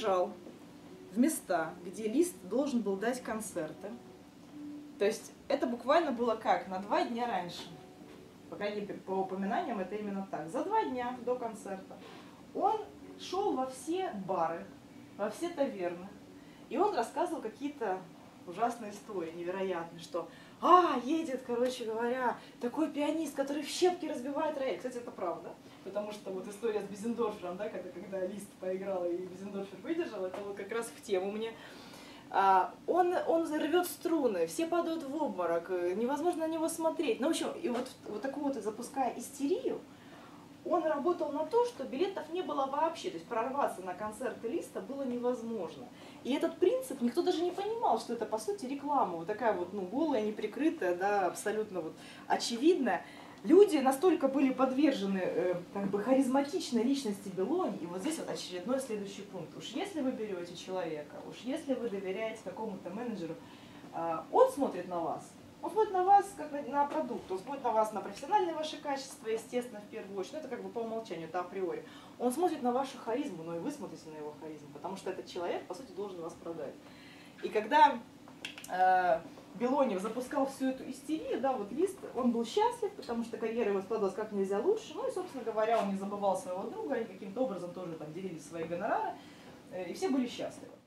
приезжал в места, где Лист должен был дать концерты. То есть это буквально было как? На 2 дня раньше. По крайней мере, по упоминаниям это именно так. За 2 дня до концерта он шел во все бары, во все таверны. И он рассказывал какие-то ужасные истории, невероятные, что едет, короче говоря, такой пианист, который в щепки разбивает рояль. Кстати, это правда, потому что вот история с Бöсендорфером, да, когда Лист поиграл и Бöсендорфер выдержал, это вот как раз в тему мне. Он рвет струны, все падают в обморок, невозможно на него смотреть. Ну, в общем, и вот такую вот, запуская истерию, он работал на то, что билетов не было вообще, то есть прорваться на концерты Листа было невозможно. И этот принцип, никто даже не понимал, что это, по сути, реклама, вот такая вот, ну, голая, неприкрытая, да, абсолютно вот очевидная. Люди настолько были подвержены, как бы, харизматичной личности Белони, и вот здесь вот очередной следующий пункт. Уж если вы берете человека, уж если вы доверяете какому-то менеджеру, он смотрит на вас. Он смотрит на вас как на продукт, он смотрит на вас на профессиональные ваши качества, естественно, в первую очередь. Ну, это как бы по умолчанию, это априори. Он смотрит на вашу харизму, но и вы смотрите на его харизму, потому что этот человек, по сути, должен вас продать. И когда Белонев запускал всю эту истерию, да, вот Лист, он был счастлив, потому что карьера его складывалась как нельзя лучше. Ну и, собственно говоря, он не забывал своего друга, они каким-то образом тоже там делились свои гонорары, и все были счастливы.